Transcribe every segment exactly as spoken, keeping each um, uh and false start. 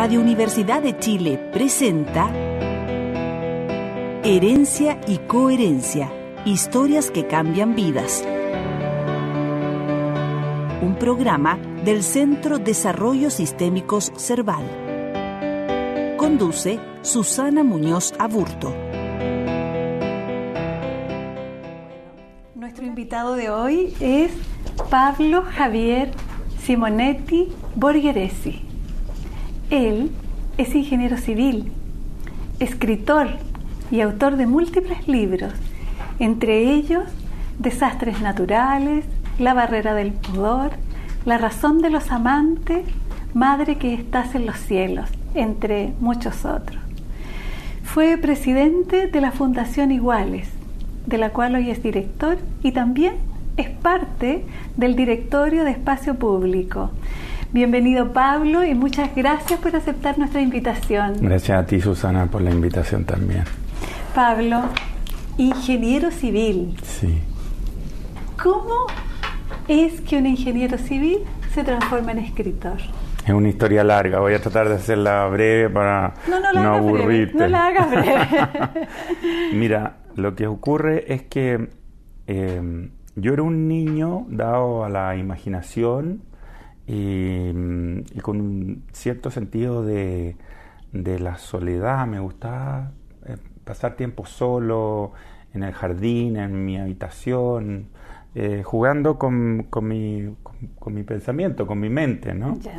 Radio Universidad de Chile presenta Herencia y coherencia, historias que cambian vidas. Un programa del Centro Desarrollo Sistémico Serbal. Conduce Susana Muñoz Aburto. Nuestro invitado de hoy es Pablo Javier Simonetti Borgheresi. Él es ingeniero civil, escritor y autor de múltiples libros, entre ellos Desastres Naturales, La Barrera del Pudor, La Razón de los Amantes, Madre que Estás en los Cielos, entre muchos otros. Fue presidente de la Fundación Iguales, de la cual hoy es director y también es parte del directorio de Espacio Público. Bienvenido, Pablo, y muchas gracias por aceptar nuestra invitación. Gracias a ti, Susana, por la invitación también. Pablo, ingeniero civil. Sí. ¿Cómo es que un ingeniero civil se transforma en escritor? Es una historia larga, voy a tratar de hacerla breve para no, no, la no aburrirte. Breve. No la hagas breve. Mira, lo que ocurre es que eh, yo era un niño dado a la imaginación y, y con un cierto sentido de, de la soledad. Me gustaba eh, pasar tiempo solo, en el jardín, en mi habitación, Eh, jugando con, con, mi, con, con mi pensamiento, con mi mente, ¿no? Ya.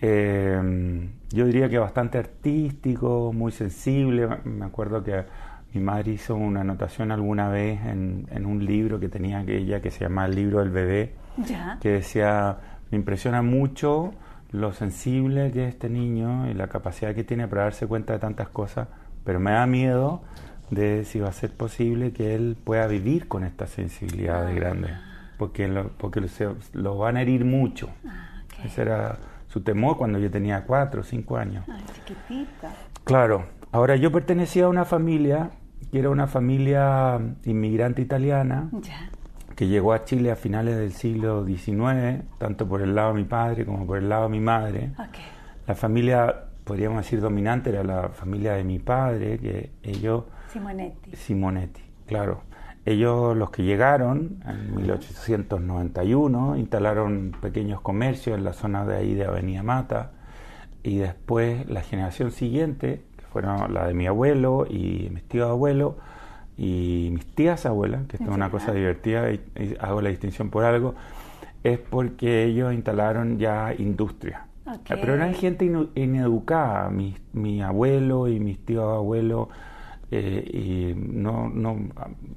Eh, yo diría que bastante artístico, muy sensible. Me acuerdo que mi madre hizo una anotación alguna vez en, en un libro que tenía ella que se llamaba El libro del bebé, ya, que decía: me impresiona mucho lo sensible que es este niño y la capacidad que tiene para darse cuenta de tantas cosas, pero me da miedo de si va a ser posible que él pueda vivir con esta sensibilidad de grande, porque lo, porque lo, se, lo van a herir mucho. Ah, okay. Ese era su temor cuando yo tenía cuatro o cinco años. Ah, chiquitita. Claro. Ahora, yo pertenecía a una familia que era una familia inmigrante italiana, yeah, que llegó a Chile a finales del siglo diecinueve, tanto por el lado de mi padre como por el lado de mi madre. Okay. La familia, podríamos decir, dominante era la familia de mi padre, que ellos... Simonetti. Simonetti, claro. Ellos, los que llegaron en mil ochocientos noventa y uno, instalaron pequeños comercios en la zona de ahí de Avenida Mata, y después la generación siguiente, que fueron la de mi abuelo y mis tíos abuelos y mis tías abuelas, que esto es una cosa divertida y, y hago la distinción por algo, es porque ellos instalaron ya industria. Okay. Pero eran gente in, ineducada, mi, mi abuelo y mis tíos abuelos. Eh, y no, no,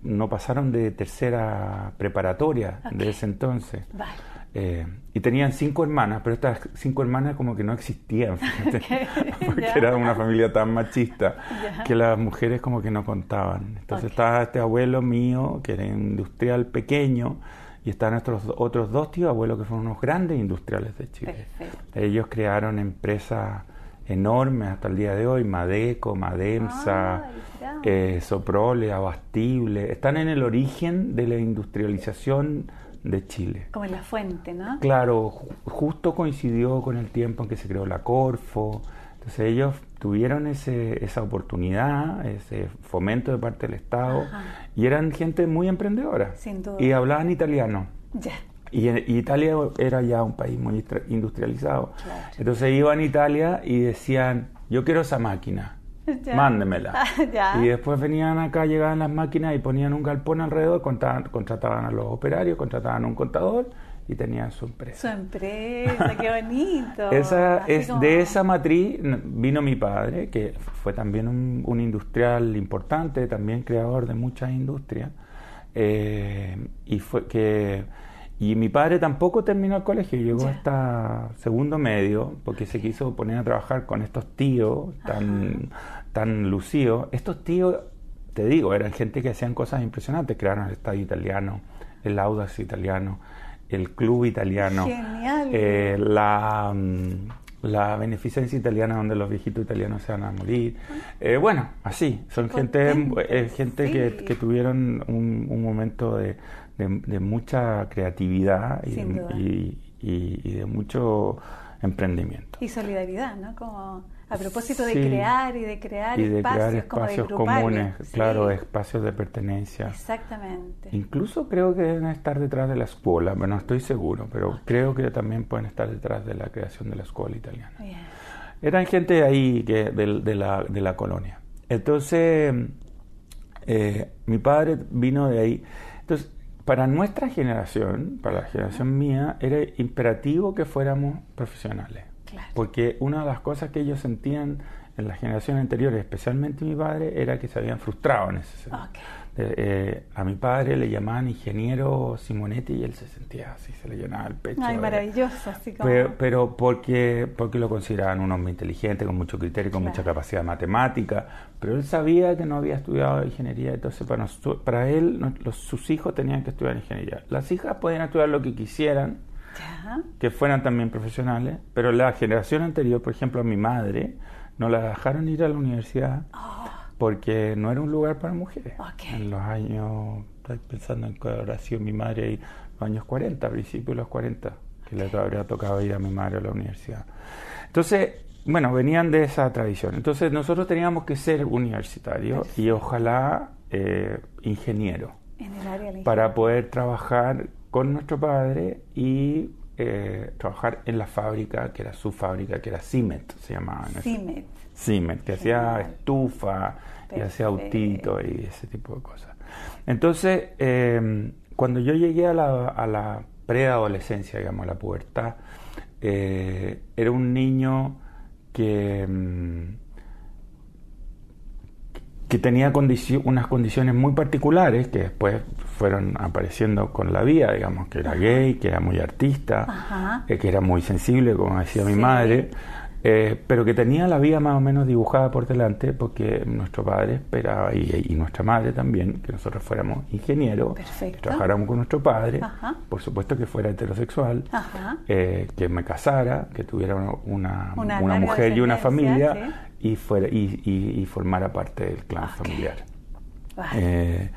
no pasaron de tercera preparatoria, okay, de ese entonces. Vale. Eh, y tenían cinco hermanas, pero estas cinco hermanas como que no existían, fíjate, okay, porque yeah, era una familia tan machista, yeah, que las mujeres como que no contaban. Entonces, okay, estaba este abuelo mío, que era industrial pequeño, y estaban nuestros otros dos tíos abuelos, que fueron unos grandes industriales de Chile. Perfecto. Ellos crearon empresas enormes hasta el día de hoy: Madeco, Mademsa, ah, eh, Soprole, Abastible. Están en el origen de la industrialización de Chile. Como en la fuente, ¿no? Claro, ju- justo coincidió con el tiempo en que se creó la Corfo. Entonces ellos tuvieron ese, esa oportunidad, ese fomento de parte del Estado. Ajá. Y eran gente muy emprendedora. Sin duda. Y hablaban italiano. Ya. Y, y Italia era ya un país muy industrializado. Claro. Entonces iban a Italia y decían: yo quiero esa máquina, ya, mándemela. Ah, y después venían acá, llegaban las máquinas y ponían un galpón alrededor, contaban, contrataban a los operarios, contrataban a un contador y tenían su empresa. Su empresa, qué bonito. Esa, es, como... De esa matriz vino mi padre, que fue también un, un industrial importante, también creador de muchas industrias. Eh, y fue que... Y mi padre tampoco terminó el colegio, llegó, yeah, hasta segundo medio, porque se quiso poner a trabajar con estos tíos tan, tan lucidos. Estos tíos, te digo, eran gente que hacían cosas impresionantes. Crearon el Estadio Italiano, el Audax italiano, el Club Italiano. Genial. Eh, la, la Beneficencia Italiana, donde los viejitos italianos se van a morir. Eh, bueno, así, son gente, eh, gente sí, que, que tuvieron un, un momento de... De, de mucha creatividad y de, y, y, y de mucho emprendimiento. Y solidaridad, ¿no? Como a propósito de sí, crear y de crear y de espacios, crear espacios como de comunes, sí. Claro, espacios de pertenencia. Exactamente. Incluso creo que deben estar detrás de la escuela, pero no estoy seguro, pero okay. creo que también pueden estar detrás de la creación de la escuela italiana. Bien. Eran gente ahí que, de, de, la, de la colonia. Entonces, eh, mi padre vino de ahí. Entonces, para nuestra generación, para la generación mía, era imperativo que fuéramos profesionales. Claro. Porque una de las cosas que ellos sentían en las generaciones anteriores, especialmente mi padre, era que se habían frustrado en ese sentido. Okay. Eh, eh, a mi padre le llamaban ingeniero Simonetti y él se sentía así, se le llenaba el pecho. Ay, maravilloso, así como... Pero, pero porque, porque lo consideraban un hombre inteligente, con mucho criterio, con claro. mucha capacidad matemática, pero él sabía que no había estudiado ingeniería, entonces para, nos, para él los, sus hijos tenían que estudiar ingeniería. Las hijas podían estudiar lo que quisieran, ya. que fueran también profesionales, pero la generación anterior, por ejemplo, a mi madre, no la dejaron ir a la universidad. Oh. Porque no era un lugar para mujeres. Okay. En los años, estoy pensando en que habrá sido mi madre ahí, los años cuarenta, a principios de los cuarenta, que okay. le habría tocado ir a mi madre a la universidad. Entonces, bueno, venían de esa tradición. Entonces, nosotros teníamos que ser universitarios Perfecto. y ojalá eh, ingenieros. En el área de para poder trabajar con nuestro padre y eh, trabajar en la fábrica, que era su fábrica, que era CIMET, se llamaba. CIMET. CIMET, que Genial. hacía estufa Perfecto. y hacía autito y ese tipo de cosas. Entonces, eh, cuando yo llegué a la, a la preadolescencia, digamos, a la pubertad, eh, era un niño que, que tenía condici- unas condiciones muy particulares que después fueron apareciendo con la vida, digamos, que era Ajá. gay, que era muy artista, eh, que era muy sensible, como decía sí. mi madre. Eh, pero que tenía la vida más o menos dibujada por delante porque nuestro padre esperaba, y, y nuestra madre también, que nosotros fuéramos ingenieros, Perfecto. que trabajáramos con nuestro padre, Ajá. por supuesto que fuera heterosexual, eh, que me casara, que tuviera una, una, una mujer y una familia, ¿sí? y, fuera, y, y, y formara parte del clan okay. familiar. Vale. Eh,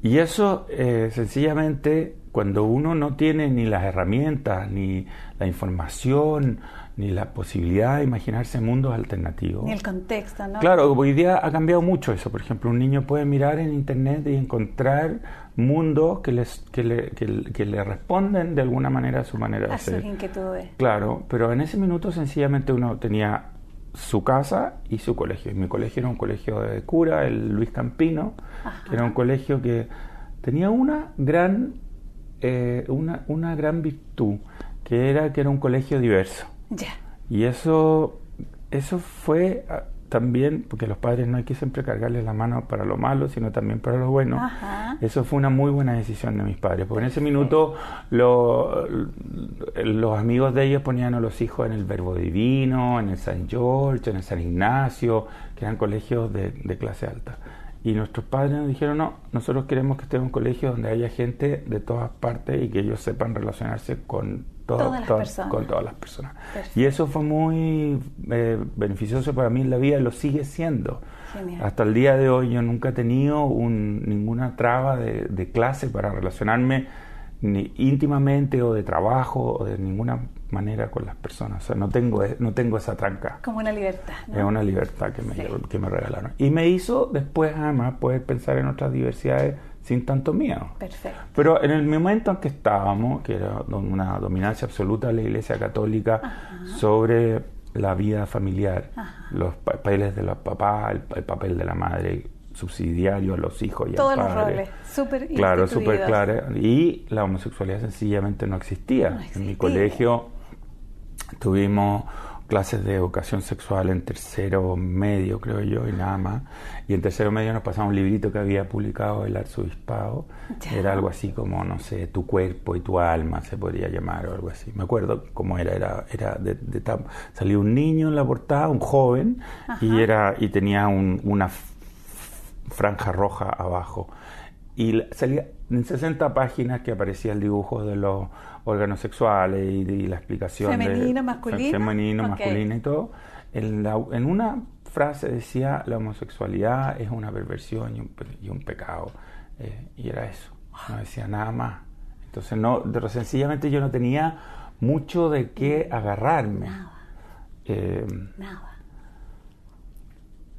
y eso, eh, sencillamente, cuando uno no tiene ni las herramientas, ni la información, ni la posibilidad de imaginarse mundos alternativos. Ni el contexto, ¿no? Claro, hoy día ha cambiado mucho eso. Por ejemplo, un niño puede mirar en internet y encontrar mundos que, les, que, le, que, le, que le responden de alguna manera a su manera de ser. A sus inquietudes. Claro, pero en ese minuto sencillamente uno tenía su casa y su colegio. Y mi colegio era un colegio de cura, el Luis Campino, Ajá. que era un colegio que tenía una gran, eh, una, una gran virtud, que era que era un colegio diverso. Yeah. Y eso eso fue también, porque los padres no hay que siempre cargarles la mano para lo malo, sino también para lo bueno. Ajá. Eso fue una muy buena decisión de mis padres, porque en ese minuto lo, los amigos de ellos ponían a los hijos en el Verbo Divino, en el San George, en el San Ignacio, que eran colegios de, de clase alta. Y nuestros padres nos dijeron, no, nosotros queremos que esté en un colegio donde haya gente de todas partes y que ellos sepan relacionarse con Todo, todas las personas. Con todas las personas. Perfecto. Y eso fue muy eh, beneficioso para mí en la vida, lo sigue siendo. Genial. Hasta el día de hoy yo nunca he tenido un, ninguna traba de, de clase para relacionarme ni íntimamente o de trabajo o de ninguna manera con las personas. O sea, no tengo, no tengo esa tranca. Como una libertad, ¿no? Es una libertad que me, sí. que me regalaron. Y me hizo después además poder pensar en otras diversidades sin tanto miedo. Perfecto. Pero en el momento en que estábamos, que era una dominancia absoluta de la Iglesia Católica Ajá. sobre la vida familiar, Ajá. los papeles de los papás, el, el papel de la madre subsidiario a los hijos y Todos al padre. Todos los roles, súper Claro, súper claro. Y la homosexualidad sencillamente no existía. no existía. En mi colegio tuvimos clases de educación sexual en tercero medio, creo yo, y nada más. Y en tercero medio nos pasaba un librito que había publicado el arzobispado. Ya. Era algo así como, no sé, tu cuerpo y tu alma, se podría llamar, o algo así. Me acuerdo cómo era, era, era de, de tam... salió un niño en la portada, un joven, Ajá. y era, y tenía un, una franja roja abajo. Y salía en sesenta páginas que aparecía el dibujo de los órganos sexuales y, y la explicación femenino, de, masculino, femenino, okay. masculino y todo. En, la, en una frase decía, la homosexualidad es una perversión y un, y un pecado. Eh, y era eso, no decía nada más. Entonces, no, pero sencillamente yo no tenía mucho de qué agarrarme. Nada. Eh, Nada.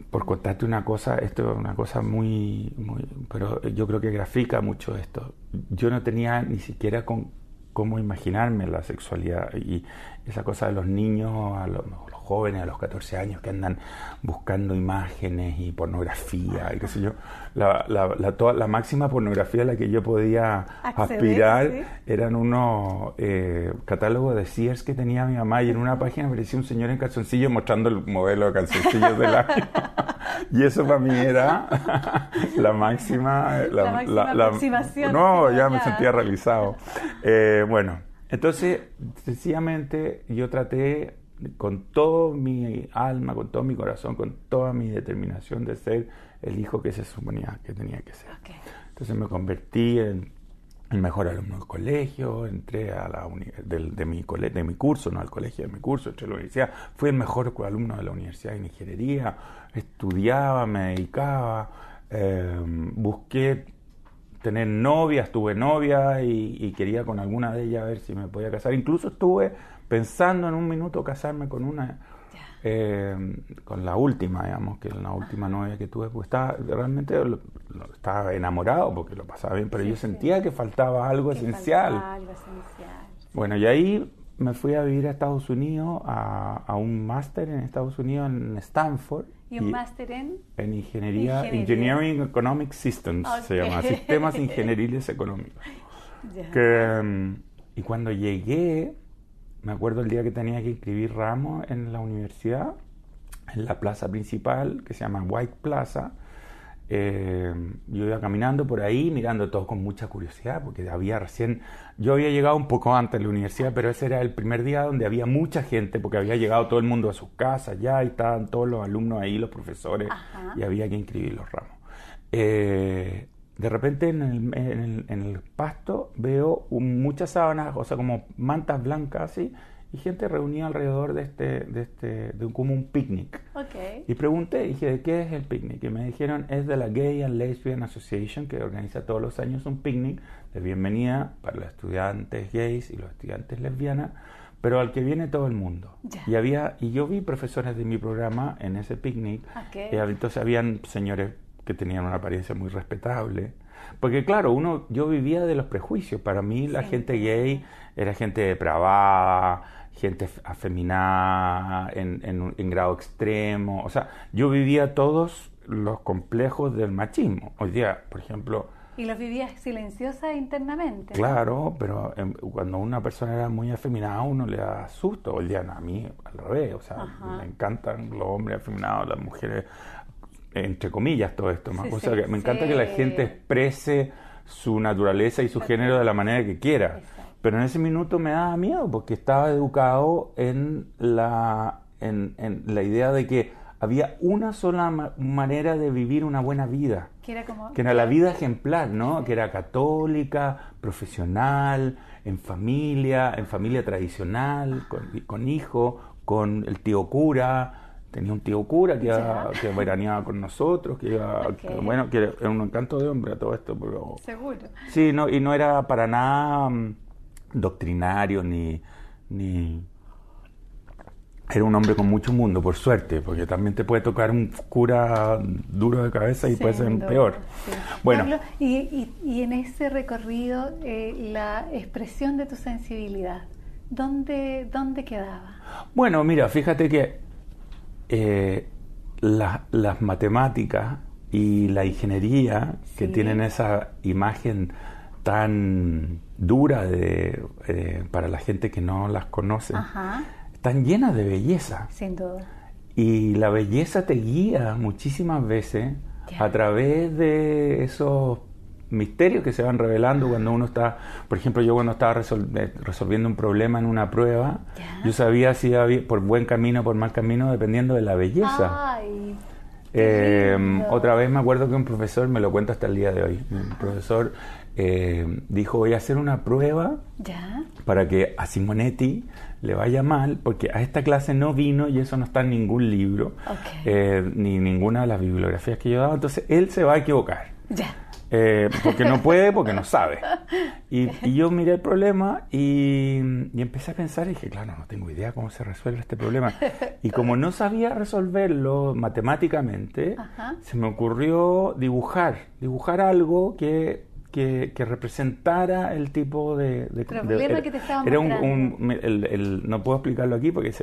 Por contarte una cosa, esto es una cosa muy, muy... pero yo creo que grafica mucho esto. Yo no tenía ni siquiera con cómo imaginarme la sexualidad, y esa cosa de los niños, a los, a los jóvenes, a los catorce años que andan buscando imágenes y pornografía, y qué sé yo. La, la, la, toda, la máxima pornografía a la que yo podía acceder, aspirar, ¿sí?, eran unos eh, catálogos de Sears que tenía mi mamá, y en una página aparecía un señor en calzoncillos mostrando el modelo de calzoncillos del año. Y eso para mí era la máxima... La, la máxima la, la, aproximación. No, ya, ya me sentía realizado. Eh, bueno, entonces, sencillamente, yo traté con todo mi alma, con todo mi corazón, con toda mi determinación de ser el hijo que se suponía que tenía que ser. Okay. Entonces me convertí en el mejor alumno del colegio, entré a la uni- del, de, mi cole- de mi curso, no al colegio, de mi curso, entré a la universidad, fui el mejor alumno de la Universidad de Ingeniería, estudiaba, me dedicaba, eh, busqué tener novias, tuve novias y, y quería con alguna de ellas ver si me podía casar. Incluso estuve pensando en un minuto casarme con una, eh, con la última, digamos, que la última novia que tuve, pues estaba realmente lo, lo, estaba enamorado porque lo pasaba bien, pero sí, yo sí. sentía que faltaba algo que esencial. Faltaba algo esencial. Bueno, y ahí me fui a vivir a Estados Unidos, a, a un máster en Estados Unidos, en Stanford. ¿Y un máster en? En ingeniería, ingeniería, Engineering Economic Systems, okay. se llama, Sistemas Ingenieriles Económicos. Yeah. Que, y cuando llegué, me acuerdo el día que tenía que inscribir ramos en la universidad, en la plaza principal, que se llama White Plaza. Eh, yo iba caminando por ahí, mirando todo con mucha curiosidad, porque había recién... Yo había llegado un poco antes a la universidad, pero ese era el primer día donde había mucha gente, porque había llegado todo el mundo a sus casas ya, y estaban todos los alumnos ahí, los profesores, Ajá. y había que inscribir los ramos. Eh, de repente en el, en el, en el pasto veo un, muchas sábanas, o sea, como mantas blancas así, y gente reunida alrededor de este, de este, de un, como un picnic. Okay. Y pregunté, dije, ¿de qué es el picnic? Y me dijeron, es de la Gay and Lesbian Association, que organiza todos los años un picnic de bienvenida para los estudiantes gays y los estudiantes lesbianas, pero al que viene todo el mundo. Yeah. Y había, y yo vi profesores de mi programa en ese picnic. Okay. Y entonces habían señores que tenían una apariencia muy respetable. Porque claro, uno, yo vivía de los prejuicios. Para mí la sí. gente gay era gente depravada, gente afeminada, en, en, en grado extremo. O sea, yo vivía todos los complejos del machismo. Hoy día, por ejemplo... Y los vivías silenciosa internamente. Claro, ¿no? Pero en, cuando una persona era muy afeminada, uno le da susto. Hoy día, no, a mí al revés. O sea, Ajá. me encantan los hombres afeminados, las mujeres... entre comillas todo esto, sí, o sea, sí, me encanta sí. que la gente exprese su naturaleza y su okay. género de la manera que quiera, Exacto. pero en ese minuto me daba miedo porque estaba educado en la, en, en la idea de que había una sola ma- manera de vivir una buena vida, que era, como... que era la vida ejemplar, ¿no? Que era católica, profesional, en familia, en familia tradicional, con, con hijo, con el tío cura. Tenía un tío cura que, iba, que veraneaba con nosotros, que iba, okay. que, bueno, que era un encanto de hombre todo esto, pero... Seguro. Sí, no, y no era para nada um, doctrinario, ni, ni... Era un hombre con mucho mundo, por suerte, porque también te puede tocar un cura duro de cabeza y sí, puede ser un peor. Sí. Bueno. Pablo, y, y, y en ese recorrido, eh, la expresión de tu sensibilidad, ¿dónde, dónde quedaba? Bueno, mira, fíjate que Eh, la, las matemáticas y la ingeniería sí. que tienen esa imagen tan dura de, eh, para la gente que no las conoce Ajá. están llenas de belleza, sin duda, y la belleza te guía muchísimas veces yeah. a través de esos misterios que se van revelando cuando uno está, por ejemplo, yo cuando estaba resol- resolviendo un problema en una prueba, yeah. yo sabía si iba por buen camino o por mal camino dependiendo de la belleza. Ay, eh, otra vez me acuerdo que un profesor, me lo cuento hasta el día de hoy, un profesor eh, dijo, voy a hacer una prueba yeah. para que a Simonetti le vaya mal, porque a esta clase no vino y eso no está en ningún libro, okay. eh, ni ninguna de las bibliografías que yo daba, entonces él se va a equivocar. Ya. Yeah. Eh, porque no puede, porque no sabe. Y, y yo miré el problema y, y empecé a pensar y dije, claro, no tengo idea cómo se resuelve este problema. Y como no sabía resolverlo matemáticamente, ajá, se me ocurrió dibujar, dibujar algo que, que, que representara el tipo de... de problema de, que te estaba mostrando. Era un, un, el, el, no puedo explicarlo aquí porque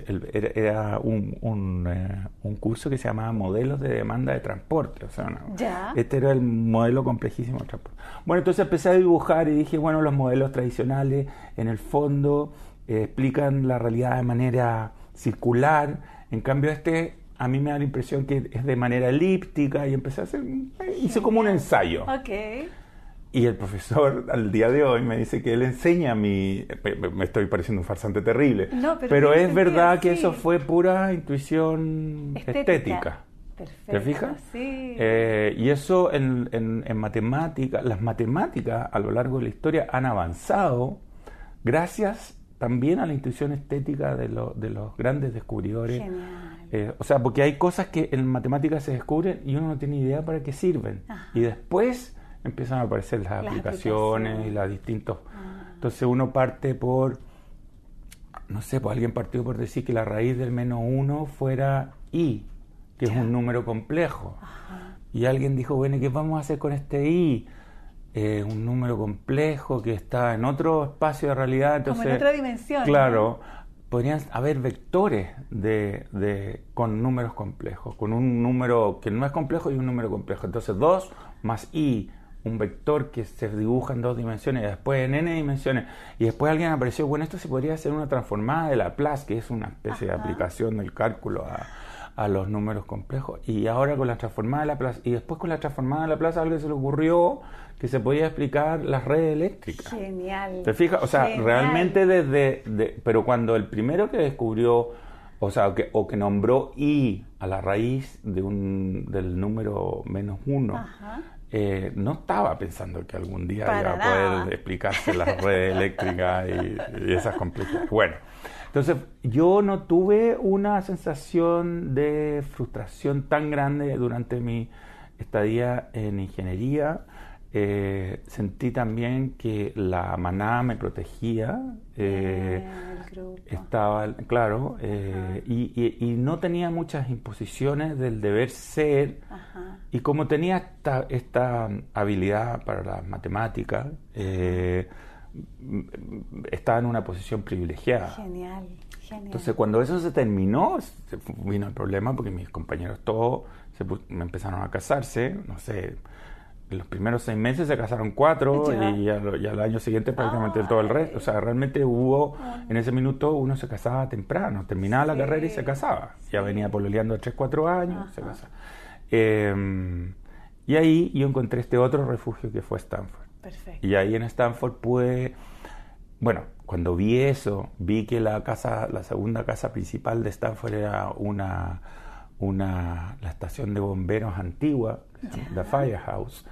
era un, un, eh, un curso que se llamaba Modelos de Demanda de Transporte. O sea, no, ¿ya? Este era el modelo complejísimo de transporte. Bueno, entonces empecé a dibujar y dije, bueno, los modelos tradicionales en el fondo eh, explican la realidad de manera circular. En cambio este... a mí me da la impresión que es de manera elíptica y empecé a hacer... hice como un ensayo. Okay. Y el profesor al día de hoy me dice que él enseña mi... me estoy pareciendo un farsante terrible. No, pero pero es verdad que sí, eso fue pura intuición estética. estética. Perfecto. ¿Te fijas? Sí. Eh, y eso en, en, en matemática... las matemáticas a lo largo de la historia han avanzado gracias también a la intuición estética de, lo, de los grandes descubridores. Genial. Eh, o sea, porque hay cosas que en matemáticas se descubren y uno no tiene idea para qué sirven. Ajá. Y después empiezan a aparecer las, las aplicaciones, aplicaciones y los distintos... ah. Entonces uno parte por... no sé, pues alguien partió por decir que la raíz del menos uno fuera i, que ya es un número complejo. Ajá. Y alguien dijo, bueno, ¿qué vamos a hacer con este i? Eh, un número complejo que está en otro espacio de realidad. Entonces, como en otra dimensión. Claro. ¿No? Podrían haber vectores de, de, con números complejos, con un número que no es complejo y un número complejo. Entonces dos más i, un vector que se dibuja en dos dimensiones y después en n dimensiones. Y después alguien apareció, bueno, esto se podría hacer una transformada de Laplace, que es una especie, ajá, de aplicación del cálculo a, a los números complejos. Y ahora con la transformada de Laplace, y después con la transformada de Laplace, a alguien se le ocurrió que se podía explicar las redes eléctricas. Genial. ¿Te fijas? O sea, genial, realmente desde... de, pero cuando el primero que descubrió, o sea, que, o que nombró i a la raíz de un, del número menos uno, eh, no estaba pensando que algún día para iba nada a poder explicarse las redes eléctricas y, y esas complejidades. Bueno, entonces yo no tuve una sensación de frustración tan grande durante mi estadía en ingeniería. Eh, sentí también que la manada me protegía, eh, estaba, claro, eh, y, y, y no tenía muchas imposiciones del deber ser. Ajá. Y como tenía esta, esta habilidad para las matemáticas, eh, estaba en una posición privilegiada. Genial, genial. Entonces cuando eso se terminó, se vino el problema porque mis compañeros todos se pus- me empezaron a casarse, no sé... en los primeros seis meses se casaron cuatro ya. y al año siguiente prácticamente ah, todo el resto. O sea, realmente hubo, ah, en ese minuto uno se casaba temprano, terminaba sí. la carrera y se casaba. Sí. Ya venía pololeando de tres, cuatro años, ajá, se casaba. Eh, y ahí yo encontré este otro refugio que fue Stanford. Perfecto. Y ahí en Stanford pude, bueno, cuando vi eso, vi que la casa, la segunda casa principal de Stanford era una... una la estación de bomberos antigua, la Firehouse.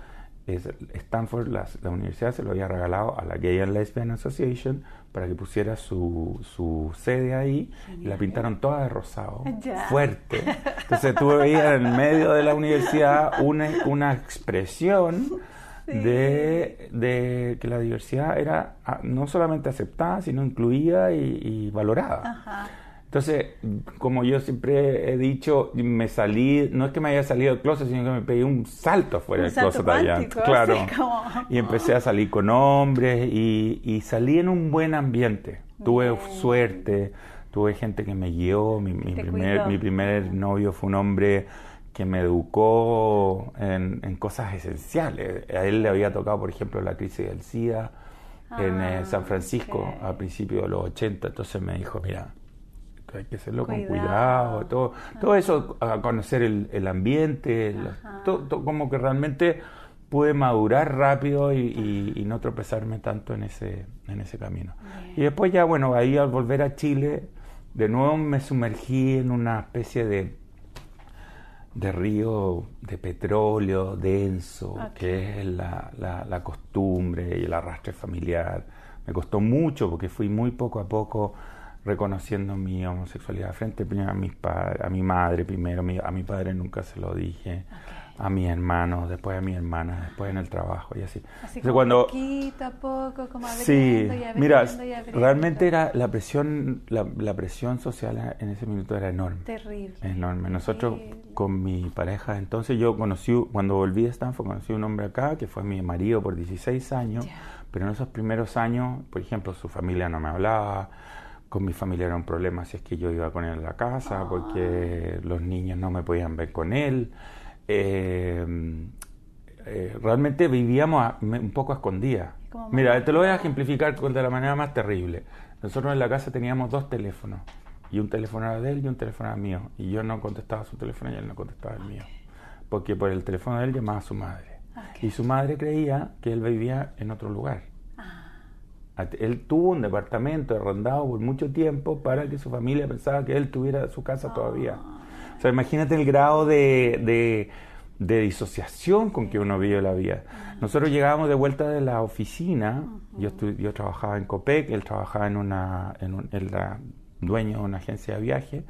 Es, Stanford, la, la universidad se lo había regalado a la Gay and Lesbian Association para que pusiera su, su sede ahí. Genial. Y la pintaron toda de rosado, ya, fuerte. Entonces tú veías en medio de la universidad una, una expresión, sí, de, de que la diversidad era no solamente aceptada, sino incluida y, y valorada. Ajá. Entonces, como yo siempre he dicho, me salí, no es que me haya salido del closet, sino que me pedí un salto afuera del closet allá. Claro. Como... y empecé a salir con hombres y, y salí en un buen ambiente. Tuve bien. suerte, tuve gente que me guió. Mi, mi, primer, mi primer novio fue un hombre que me educó en, en cosas esenciales. A él le había tocado, por ejemplo, la crisis del SIDA en ah, San Francisco, okay, a principios de los ochenta. Entonces me dijo, mira, hay que hacerlo cuidado, con cuidado, todo, todo eso, a conocer el, el ambiente, los, todo, todo, como que realmente pude madurar rápido y, y, y no tropezarme tanto en ese, en ese camino. Bien. Y después ya, bueno, ahí al volver a Chile, de nuevo me sumergí en una especie de, de río de petróleo denso, okay, que es la, la, la costumbre y el arrastre familiar. Me costó mucho porque fui muy poco a poco reconociendo mi homosexualidad frente a mis padres, a mi madre primero, a mi padre nunca se lo dije, okay, a mis hermanos, después a mis hermanas, después en el trabajo y así. Así como cuando, poquito a poco, como abriendo, sí, y abriendo, mira, y abriendo. Realmente era la presión, la, la presión social en ese minuto era enorme. Terrible. Enorme. Nosotros, terrible. Con mi pareja, entonces yo conocí, cuando volví a Stanford, conocí un hombre acá que fue mi marido por dieciséis años, yeah. Pero en esos primeros años, por ejemplo, su familia no me hablaba. Con mi familia era un problema si es que yo iba con él a la casa, oh. Porque los niños no me podían ver con él. Eh, eh, realmente vivíamos a, me, un poco a escondidas. Mira, te lo voy a ejemplificar de la manera más terrible. Nosotros en la casa teníamos dos teléfonos. Y un teléfono era de él y un teléfono era mío. Y yo no contestaba su teléfono y él no contestaba el okay. mío. Porque por el teléfono de él llamaba a su madre. Okay. Y su madre creía que él vivía en otro lugar. Él tuvo un departamento arrendado por mucho tiempo para que su familia pensaba que él tuviera su casa oh. todavía. O sea, imagínate el grado de, de, de disociación con que uno vive la vida. Nosotros llegábamos de vuelta de la oficina, uh-huh. yo, estu- yo trabajaba en COPEC, él trabajaba en una, en un, él era dueño de una agencia de viaje.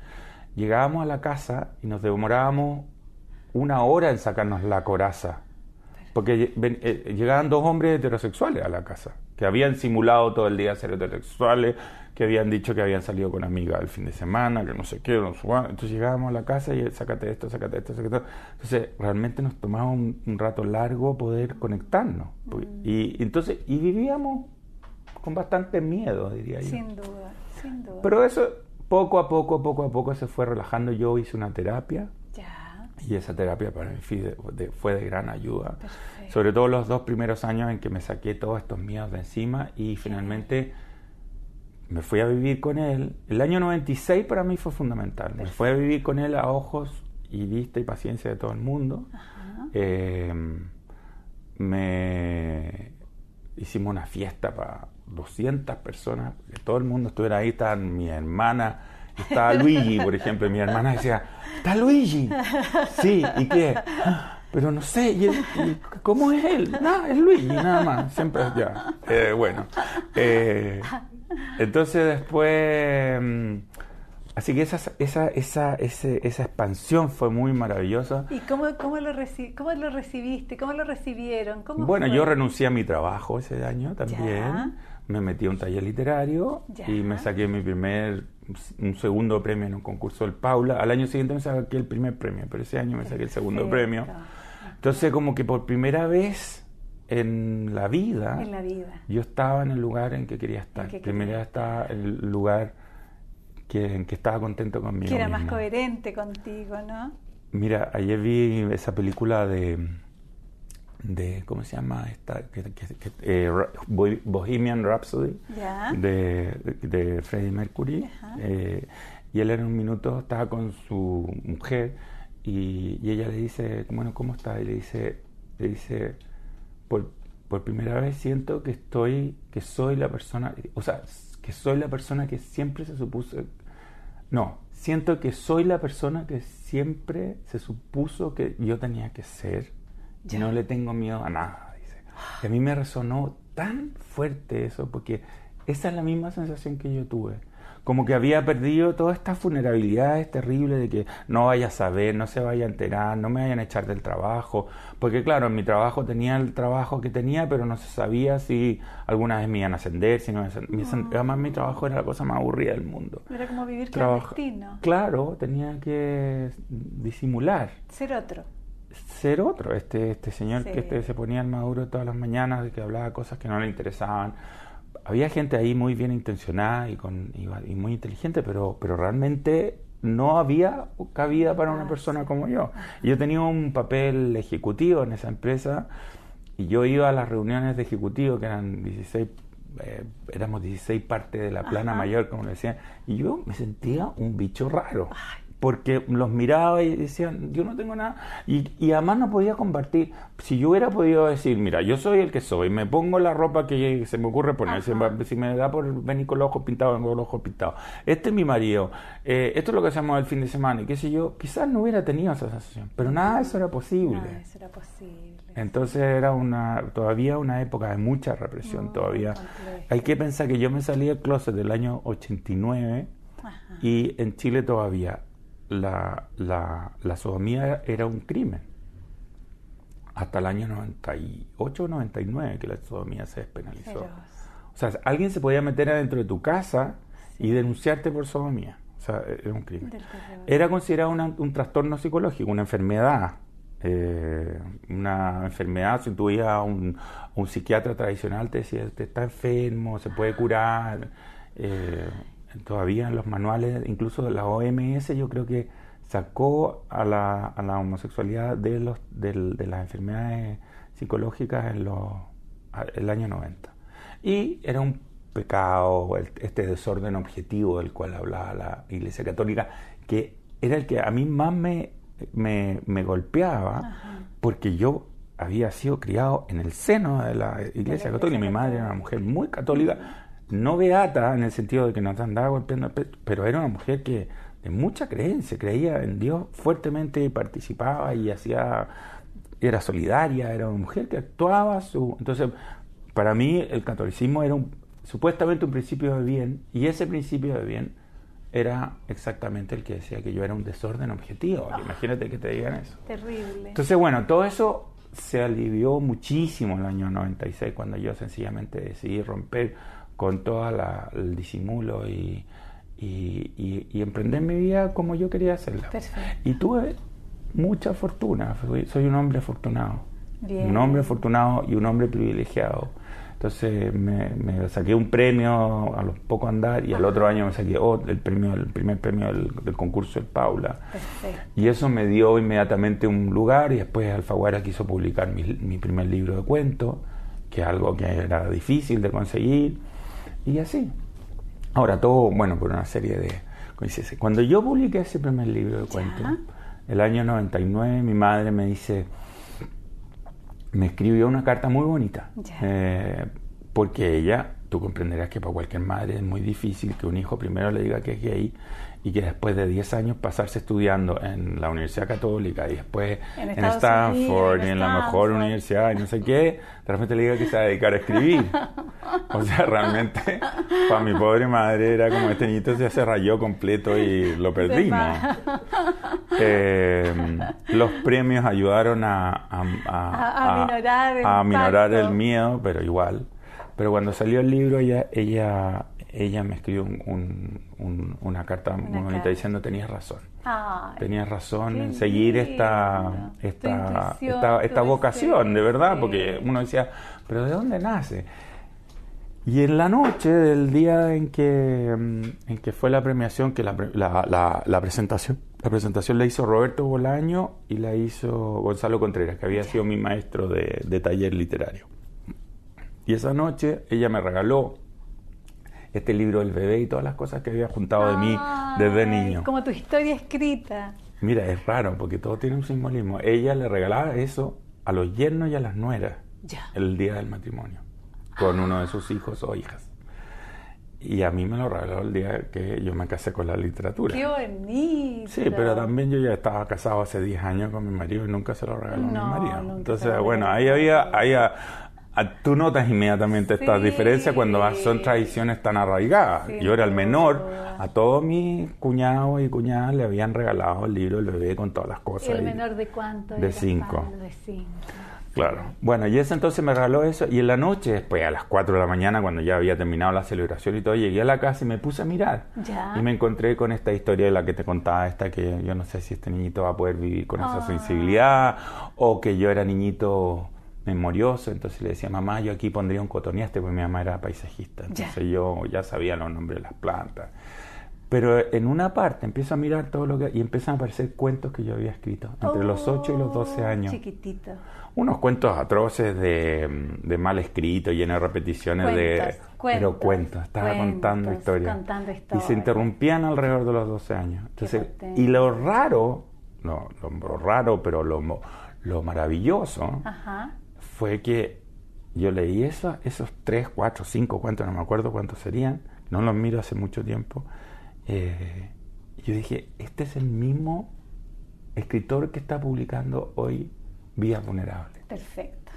Llegábamos a la casa y nos demorábamos una hora en sacarnos la coraza. Porque llegaban dos hombres heterosexuales a la casa, que habían simulado todo el día ser heterosexuales, que habían dicho que habían salido con amigas el fin de semana, que no sé qué, no sé cuándo. Entonces llegábamos a la casa y sácate esto, sácate esto, sácate esto. Entonces realmente nos tomaba un, un rato largo poder conectarnos. Mm. Y entonces y vivíamos con bastante miedo, diría yo. Sin duda, sin duda. Pero eso poco a poco, poco a poco se fue relajando. Yo hice una terapia. Y esa terapia para mí fue de, de, fue de gran ayuda. Perfecto. Sobre todo los dos primeros años en que me saqué todos estos miedos de encima y finalmente me fui a vivir con él. El año noventa y seis para mí fue fundamental. Perfecto. Me fui a vivir con él a ojos y vista y paciencia de todo el mundo. Eh, me hicimos una fiesta para doscientas personas. Que todo el mundo estuviera ahí, estaban mi hermana... Estaba Luigi, por ejemplo, y mi hermana decía, ¿está Luigi? Sí, ¿y qué? Pero no sé, ¿y él, y ¿cómo es él? No, es Luigi, nada más, siempre ya. Eh, bueno, eh, entonces después, así que esa, esa, esa, esa, esa expansión fue muy maravillosa. ¿Y cómo, cómo, lo, reci- cómo lo recibiste? ¿Cómo lo recibieron? ¿Cómo bueno, fue? Yo renuncié a mi trabajo ese año también. Ya. Me metí a un taller literario ya. Y me saqué mi primer, un segundo premio en un concurso del Paula. Al año siguiente me saqué el primer premio, pero ese año me saqué el segundo Perfecto. premio. Entonces como que por primera vez en la vida, en la vida. yo estaba en el lugar en que quería estar. Que primera vez estaba en el lugar que, en que estaba contento conmigo. Que era mismo. Más coherente contigo, ¿no? Mira, ayer vi esa película de... de ¿cómo se llama esta? Que, que, que, eh, Bohemian Rhapsody yeah. de, de Freddie Mercury uh-huh. eh, y él en un minuto estaba con su mujer y, y ella le dice bueno, ¿cómo está? Y le dice le dice por, por primera vez siento que estoy que soy la persona o sea que soy la persona que siempre se supuso no siento que soy la persona que siempre se supuso que yo tenía que ser. Ya. No le tengo miedo a nada, dice. Y a mí me resonó tan fuerte eso, porque esa es la misma sensación que yo tuve. Como que había perdido todas estas vulnerabilidades terribles de que no vaya a saber, no se vaya a enterar, no me vayan a echar del trabajo. Porque claro, en mi trabajo tenía el trabajo que tenía, pero no se sabía si alguna vez me iban a ascender, si no me ascender. Oh. Además mi trabajo era la cosa más aburrida del mundo. Era como vivir Trabaj- clandestino. Claro, tenía que disimular. Ser otro. ser otro, este este señor sí. que este, se ponía el maduro todas las mañanas, que hablaba cosas que no le interesaban. Había gente ahí muy bien intencionada y, con, y, y muy inteligente, pero, pero realmente no había cabida para una persona como yo. Yo tenía un papel ejecutivo en esa empresa y yo iba a las reuniones de ejecutivo, que eran dieciséis, eh, éramos dieciséis partes de la plana Ajá. mayor, como le decían, y yo me sentía un bicho raro. Ay. Porque los miraba y decían, yo no tengo nada. Y, y además no podía compartir. Si yo hubiera podido decir, mira, yo soy el que soy, me pongo la ropa que se me ocurre poner, si, si me da por venir con los ojos pintados, vengo con los ojos pintados. Este es mi marido, eh, esto es lo que hacemos el fin de semana, y qué sé yo, quizás no hubiera tenido esa sensación. Pero nada de eso era posible. Nada de eso era posible. Entonces era una todavía una época de mucha represión, no, todavía. Complejo. Hay que pensar que yo me salí del closet del año ochenta y nueve Ajá. y en Chile todavía... La, la, la sodomía era un crimen. hasta el año noventa y ocho o noventa y nueve que la sodomía se despenalizó. Pero... O sea, alguien se podía meter adentro de tu casa y denunciarte por sodomía. O sea, era un crimen. Era considerado una, un trastorno psicológico, una enfermedad. Eh, una enfermedad, si tú ibas a un, un psiquiatra tradicional, te decía, usted está enfermo, se puede curar. Eh, todavía en los manuales, incluso de la O M S, yo creo que sacó a la, a la homosexualidad de, los, de, de las enfermedades psicológicas en los, el año noventa. Y era un pecado, este desorden objetivo del cual hablaba la Iglesia Católica, que era el que a mí más me, me, me golpeaba. Ajá. Porque yo había sido criado en el seno de la Iglesia, de la Iglesia Católica. Mi madre era una mujer muy católica, no beata en el sentido de que nos andaba golpeando el pecho, pero era una mujer que de mucha creencia, creía en Dios fuertemente, participaba y hacía, era solidaria, era una mujer que actuaba. Su, entonces, para mí el catolicismo era un, supuestamente un principio de bien, y ese principio de bien era exactamente el que decía que yo era un desorden objetivo. Oh, imagínate que te digan eso. Terrible. Entonces, bueno, todo eso se alivió muchísimo el año noventa y seis, cuando yo sencillamente decidí romper con todo el disimulo y, y, y, y emprender mi vida como yo quería hacerla. Perfecto. Y tuve mucha fortuna, soy, soy un hombre afortunado. Bien. Un hombre afortunado y un hombre privilegiado. Entonces me, me saqué un premio a los poco andar, y al otro año me saqué oh, el, premio, el primer premio del, del concurso del Paula. Perfecto. Y eso me dio inmediatamente un lugar, y después Alfaguara quiso publicar mi, mi primer libro de cuentos, que es algo que era difícil de conseguir, y así. Ahora todo, bueno, por una serie de coincidencias. Cuando yo publiqué ese primer libro de cuentos, el año noventa y nueve, mi madre me dice... me escribió una carta muy bonita, eh, porque ella, tú comprenderás que para cualquier madre es muy difícil que un hijo primero le diga que es gay y que después de diez años pasarse estudiando en la Universidad Católica y después en, en Stanford Unidos, y en la mejor universidad y no sé qué, de repente le diga que se va a dedicar a escribir. O sea, realmente para mi pobre madre era como este niñito se, se rayó completo y lo perdimos. Eh, los premios ayudaron a, a, a, a, a, minorar, el a minorar el miedo, pero igual. Pero cuando salió el libro, ella ella ella me escribió un, un, un, una carta muy bonita diciendo, tenías razón. Ay, tenías razón en seguir esta esta esta, esta vocación, de verdad, porque uno decía, pero ¿de dónde nace? Y en la noche del día en que en que fue la premiación, que la la, la, la presentación la presentación la hizo Roberto Bolaño y la hizo Gonzalo Contreras, que había sido mi maestro de, de taller literario. Y esa noche ella me regaló este libro del bebé y todas las cosas que había juntado de mí desde niño. Como tu historia escrita. Mira, es raro porque todo tiene un simbolismo. Ella le regalaba eso a los yernos y a las nueras ya. El día del matrimonio, con uno de sus hijos o hijas. Y a mí me lo regaló el día que yo me casé con la literatura. ¡Qué bonito! Sí, pero también yo ya estaba casado hace diez años con mi marido y nunca se lo regaló no, a mi marido. Entonces, bueno, ahí había... Ahí a, Tú notas inmediatamente sí. Estas diferencias cuando son tradiciones tan arraigadas. Sí, yo era el menor, a todos mis cuñados y cuñadas le habían regalado el libro del bebé con todas las cosas. ¿Y el menor de cuánto? De cinco. De cinco. Claro. Bueno, y ese entonces me regaló eso. Y en la noche, después a las cuatro de la mañana, cuando ya había terminado la celebración y todo, llegué a la casa y me puse a mirar. ¿Ya? Y me encontré con esta historia de la que te contaba, esta que yo no sé si este niñito va a poder vivir con esa oh. sensibilidad, o que yo era niñito... memorioso, entonces le decía, mamá, yo aquí pondría un cotoneaste, porque mi mamá era paisajista, entonces ya. Yo ya sabía los nombres de las plantas, pero en una parte empiezo a mirar todo lo que, y empiezan a aparecer cuentos que yo había escrito entre oh, los ocho y los doce años, chiquitito. Unos cuentos atroces de, de mal escrito, llenos de repeticiones, cuentos, de cuentos, pero cuentos, estaba cuentos, contando, historias. contando historias y se interrumpían alrededor de los doce años, entonces, y lo raro no, lo raro, pero lo, lo maravilloso Ajá. fue que yo leí eso, esos tres, cuatro, cinco, cuántos, no me acuerdo cuántos serían, no los miro hace mucho tiempo, eh, yo dije, este es el mismo escritor que está publicando hoy Vías Vulnerables. Perfecto.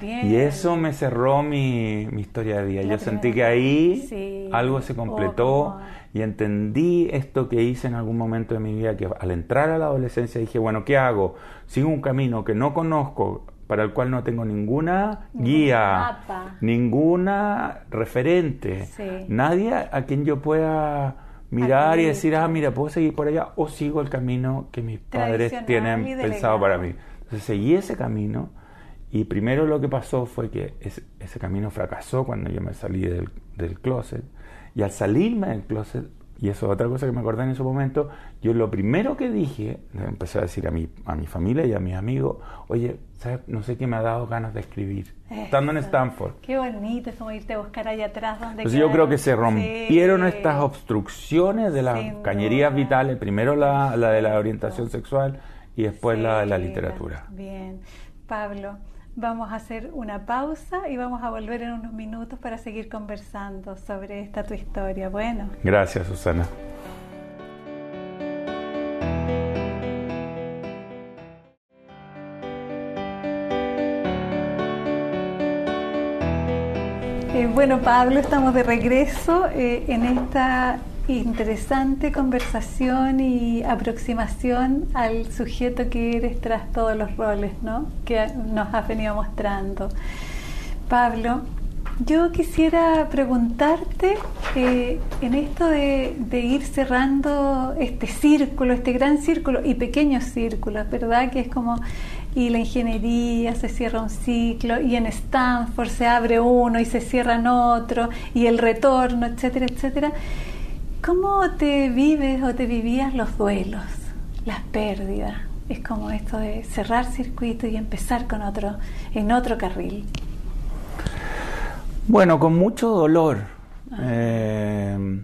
Bien. Y eso me cerró mi, mi historia de vida. La yo sentí que ahí sí. algo se completó oh, y entendí esto que hice en algún momento de mi vida, que al entrar a la adolescencia dije, bueno, ¿qué hago? Sigo un camino que no conozco, para el cual no tengo ninguna guía, mapa. ninguna referente, sí. nadie a quien yo pueda mirar y decir, ah, mira, puedo seguir por allá o sigo el camino que mis padres tienen pensado para mí. Entonces seguí ese camino y primero lo que pasó fue que ese, ese camino fracasó cuando yo me salí del, del closet, y al salirme del closet, y eso es otra cosa que me acordé en ese momento, yo lo primero que dije, empecé a decir a mi, a mi familia y a mis amigos, oye, ¿sabes? No sé qué me ha dado ganas de escribir, eso. estando en Stanford. Qué bonito, es como irte a buscar allá atrás. Donde Entonces quedaron. Yo creo que se rompieron sí. estas obstrucciones de las Sin cañerías duda. vitales, primero la, la de la orientación sexual y después sí, la de la literatura. Bien, Pablo. Vamos a hacer una pausa y vamos a volver en unos minutos para seguir conversando sobre esta tu historia. Bueno. Gracias, Susana. Eh, bueno, Pablo, estamos de regreso eh, en esta interesante conversación y aproximación al sujeto que eres tras todos los roles, ¿no? que nos has venido mostrando. Pablo, yo quisiera preguntarte eh, en esto de, de ir cerrando este círculo, este gran círculo y pequeños círculos, ¿verdad? Que es como, y la ingeniería se cierra un ciclo, y en Stanford se abre uno y se cierran otro, y el retorno, etcétera, etcétera. ¿Cómo te vives o te vivías los duelos, las pérdidas? Es como esto de cerrar circuito y empezar con otro, en otro carril. Bueno, con mucho dolor, eh,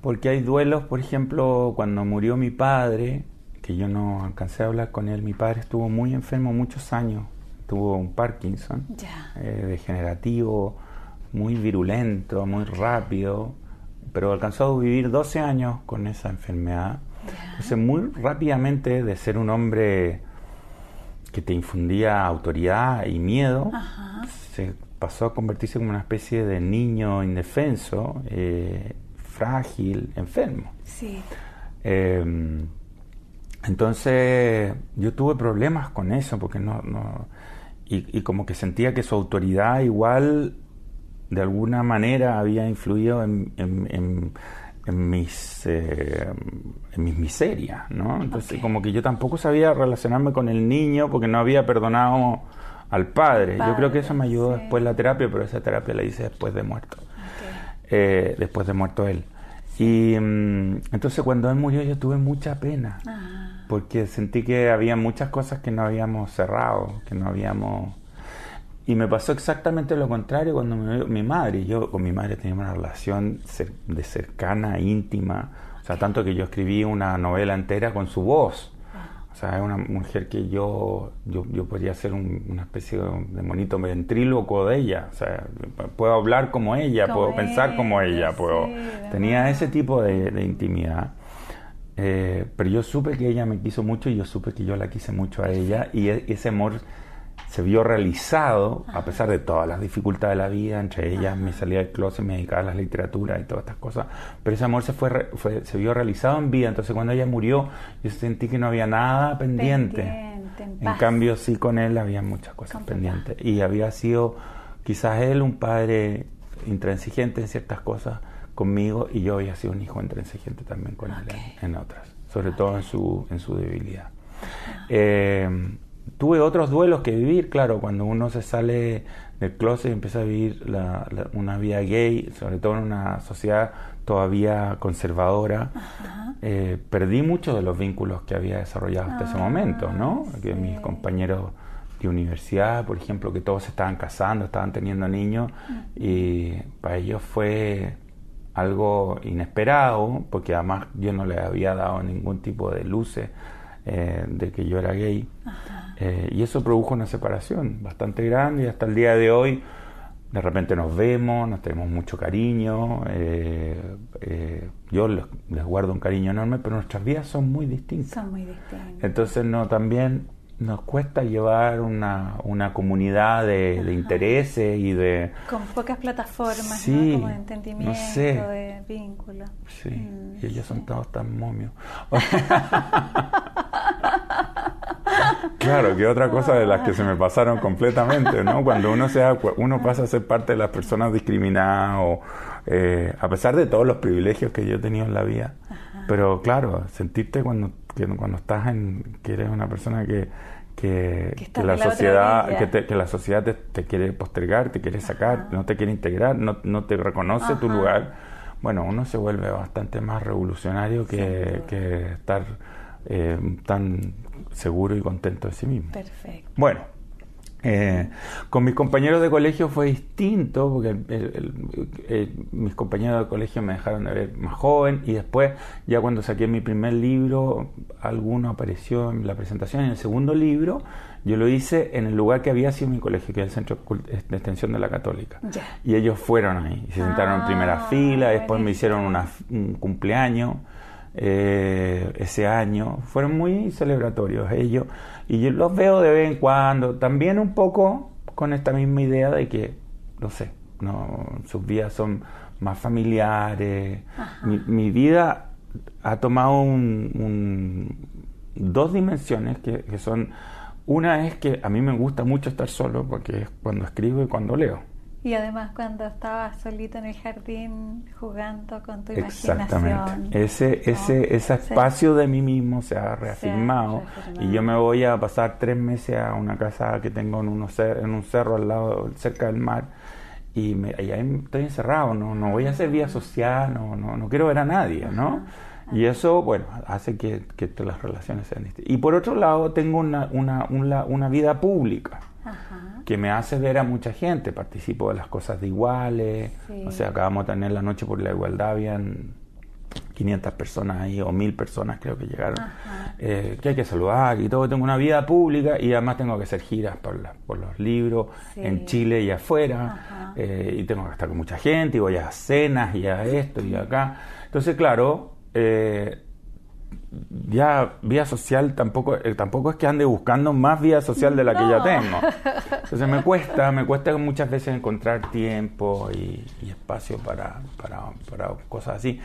porque hay duelos, por ejemplo, cuando murió mi padre, que yo no alcancé a hablar con él, mi padre estuvo muy enfermo muchos años, tuvo un Parkinson ya. Eh, degenerativo, muy virulento, muy rápido, pero alcanzó a vivir doce años con esa enfermedad. Entonces muy rápidamente, de ser un hombre que te infundía autoridad y miedo, Ajá. se pasó a convertirse como una especie de niño indefenso, eh, frágil, enfermo. Sí. Eh, entonces yo tuve problemas con eso, porque no, no y, y como que sentía que su autoridad igual de alguna manera había influido en, en, en, en, mis, eh, en mis miserias, ¿no? Entonces, okay. como que yo tampoco sabía relacionarme con el niño porque no había perdonado al padre. padre yo creo que eso me ayudó sí. después la terapia, pero esa terapia la hice después de muerto. Okay. Eh, después de muerto él. Sí. Y um, entonces cuando él murió yo tuve mucha pena, ah. porque sentí que había muchas cosas que no habíamos cerrado, que no habíamos... Y me pasó exactamente lo contrario cuando me, mi madre, yo con mi madre teníamos una relación cer, de cercana, íntima, okay. o sea, tanto que yo escribí una novela entera con su voz. O sea, es una mujer que yo yo, yo podría ser un, una especie de monito ventríloco de ella, o sea, puedo hablar como ella, como puedo pensar como ella, puedo sí, tenía ese tipo de, de intimidad. Eh, pero yo supe que ella me quiso mucho y yo supe que yo la quise mucho a ella y ese amor se vio realizado, Ajá. a pesar de todas las dificultades de la vida, entre ellas Ajá. mi salida del closet, me dedicaba a las literaturas y todas estas cosas, pero ese amor se fue, fue se vio realizado en vida. Entonces cuando ella murió yo sentí que no había nada pendiente, pendiente en, en cambio sí con él había muchas cosas Compa. pendientes, y había sido quizás él un padre intransigente en ciertas cosas conmigo y yo había sido un hijo intransigente también con okay. él en, en otras, sobre okay. todo en su, en su debilidad. eh, Tuve otros duelos que vivir, claro, cuando uno se sale del closet y empieza a vivir la, la, una vida gay, sobre todo en una sociedad todavía conservadora, eh, perdí muchos de los vínculos que había desarrollado hasta ah, ese momento, ¿no? Sí. Que mis compañeros de universidad, por ejemplo, que todos se estaban casando, estaban teniendo niños, uh-huh. y para ellos fue algo inesperado, porque además yo no les había dado ningún tipo de luces eh, de que yo era gay. Ajá. Eh, y eso produjo una separación bastante grande y hasta el día de hoy de repente nos vemos, nos tenemos mucho cariño, eh, eh, yo les, les guardo un cariño enorme, pero nuestras vidas son muy distintas. Son muy distintas. Entonces no, también nos cuesta llevar una, una comunidad de, de intereses y de... Con pocas plataformas, sí, ¿no? Como de entendimiento, no sé. de vínculo. Sí, mm, y ellos sí. son todos tan momios. Claro, que otra cosa de las que se me pasaron completamente, ¿no? Cuando uno sea, uno pasa a ser parte de las personas discriminadas, o, eh, a pesar de todos los privilegios que yo he tenido en la vida. Ajá. Pero claro, sentirte cuando, que, cuando estás en, que eres una persona que que, que, que la sociedad, que, te, que la sociedad te, te quiere postergar, te quiere Ajá. sacar, no te quiere integrar, no, no te reconoce Ajá. tu lugar. Bueno, uno se vuelve bastante más revolucionario que, que estar eh, tan seguro y contento de sí mismo. Perfecto. Bueno, eh, con mis compañeros de colegio fue distinto, porque el, el, el, el, mis compañeros de colegio me dejaron de ver más joven, y después, ya cuando saqué mi primer libro, alguno apareció en la presentación. En el segundo libro yo lo hice en el lugar que había sido mi colegio, que es el Centro de Extensión de la Católica. Yeah. Y ellos fueron ahí, y se ah, sentaron en primera fila, después bien. Me hicieron una, un cumpleaños eh, ese año. Fueron muy celebratorios ellos, y yo los veo de vez en cuando, también un poco con esta misma idea de que, no sé, no, sus vidas son más familiares. Mi, mi vida ha tomado un, un, dos dimensiones que, que son... Una es que a mí me gusta mucho estar solo, porque es cuando escribo y cuando leo. Y además cuando estabas solito en el jardín jugando con tu imaginación. Exactamente. Ese, ¿no? ese, ese espacio sí. de mí mismo se ha reafirmado, se ha reafirmado. Y yo me voy a pasar tres meses a una casa que tengo en, unos cer en un cerro al lado, cerca del mar. Y, me, y ahí estoy encerrado, no, no voy a hacer vida social, no, no, no quiero ver a nadie, ¿no? Ajá. Y eso, bueno, hace que, que las relaciones sean distintas. Y por otro lado, tengo una, una, una, una vida pública Ajá. que me hace ver a mucha gente. Participo de las cosas de Iguales. Sí. O sea, acabamos de tener la Noche por la Igualdad. Habían quinientas personas ahí, o mil personas creo que llegaron. Eh, que hay que saludar y todo. Tengo una vida pública, y además tengo que hacer giras por, la, por los libros sí. en Chile y afuera. Eh, y tengo que estar con mucha gente, y voy a cenas, y a esto, y acá. Entonces, claro... Eh, ya vía social tampoco eh, tampoco es que ande buscando más vía social de la no. que ya tengo. Entonces me cuesta me cuesta muchas veces encontrar tiempo y, y espacio para, para, para cosas así.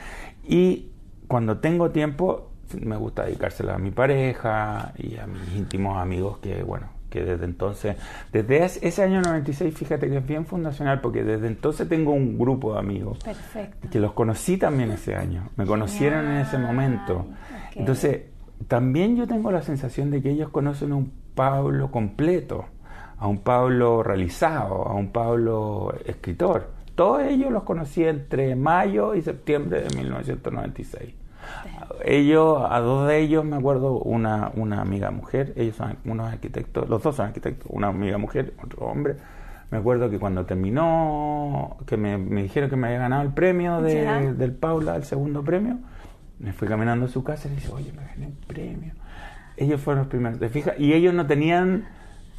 Y cuando tengo tiempo me gusta dedicársela a mi pareja y a mis íntimos amigos, que bueno, que desde entonces, desde ese año noventa y seis, fíjate que es bien fundacional, porque desde entonces tengo un grupo de amigos. Perfecto. Que los conocí también ese año, me conocieron Genial. En ese momento. Okay. Entonces, también yo tengo la sensación de que ellos conocen a un Pablo completo, a un Pablo realizado, a un Pablo escritor. Todos ellos los conocí entre mayo y septiembre de mil novecientos noventa y seis. Ellos, a dos de ellos me acuerdo, una, una amiga mujer, ellos son unos arquitectos, los dos son arquitectos, una amiga mujer, otro hombre. Me acuerdo que cuando terminó, que me, me dijeron que me había ganado el premio de, yeah. del Paula, el segundo premio, me fui caminando a su casa y le dije, oye, me gané el premio. Ellos fueron los primeros, ¿te fijas? Y ellos no tenían